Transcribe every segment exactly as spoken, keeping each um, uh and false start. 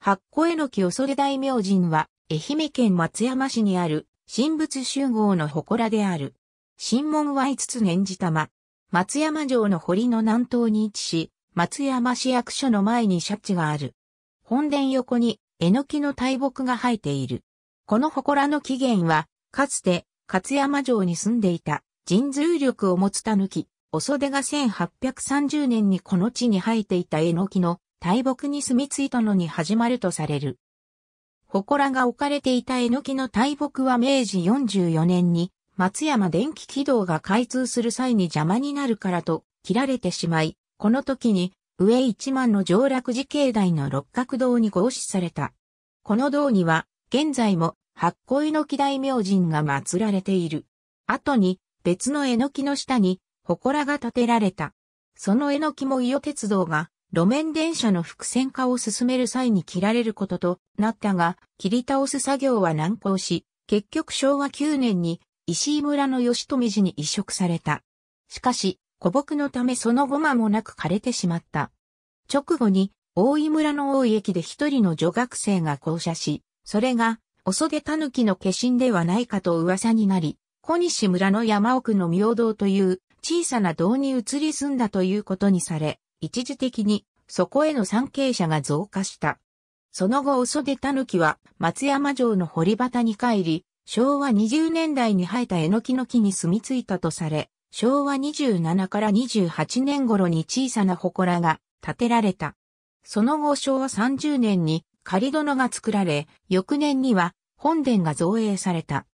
八個榎恐大明神は、愛媛県松山市にある、神仏習合の祠である。神門は五つ念じ玉。松山城の堀の南東に位置し、松山市役所の前に社地がある。本殿横に、榎の大木が生えている。この祠の起源は、かつて、勝山城に住んでいた、神通力を持つ狸、恐がせんはっぴゃくさんじゅうねんにこの地に生えていた榎の大木に住み着いたのに始まるとされる。祠が置かれていた榎の大木はめいじよんじゅうよねんに、松山電気軌道が開通する際に邪魔になるからと、切られてしまい、この時に、上一幡の常楽寺境内の六角堂に合祀された。この堂には、現在も八個榎大明神が祀られている。後に、別の榎の下に、祠が建てられた。その榎も伊予鉄道が、路面電車の複線化を進める際に切られることとなったが、切り倒す作業は難航し、結局しょうわきゅうねんに、石井村の吉富寺に移植された。しかし、古木のためその後間もなく枯れてしまった。直後に、大井村の大井駅で一人の女学生が降車し、それが、恐狸の化身ではないかと噂になり、小西村の山奥の明堂という小さな堂に移り住んだということにされ、一時的にそこへの参詣者が増加した。その後恐狸は松山城の堀端に帰り、しょうわにじゅうねんだいに生えた榎の木に住み着いたとされ、しょうわにじゅうななからにじゅうはちねん頃に小さな祠が建てられた。その後しょうわさんじゅうねんに仮殿が作られ、翌年には本殿が造営された。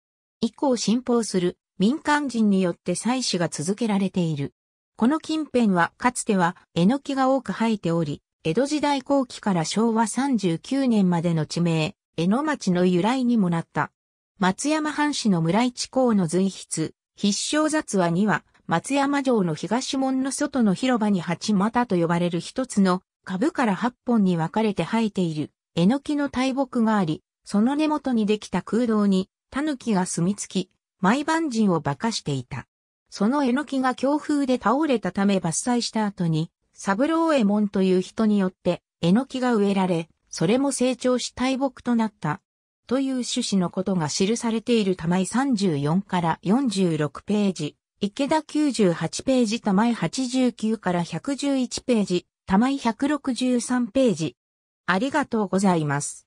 以降信奉する民間人によって祭祀が続けられている。この近辺はかつては榎が多く生えており、江戸時代後期からしょうわさんじゅうきゅうねんまでの地名、榎町の由来にもなった。松山藩士の村一公の随筆、必勝雑話には、松山城の東門の外の広場に八股と呼ばれる一つの株から八本に分かれて生えている、榎の大木があり、その根元にできた空洞に、狸が住み着き、毎晩人を化かしていた。その榎が強風で倒れたため伐採した後に、三郎右衛門という人によって、榎が植えられ、それも成長し大木となった。という趣旨のことが記されている玉井さんじゅうよんからよんじゅうろくページ、池田きゅうじゅうはちページ、玉井はちじゅうきゅうからひゃくじゅういちページ、玉井ひゃくろくじゅうさんページ。ありがとうございます。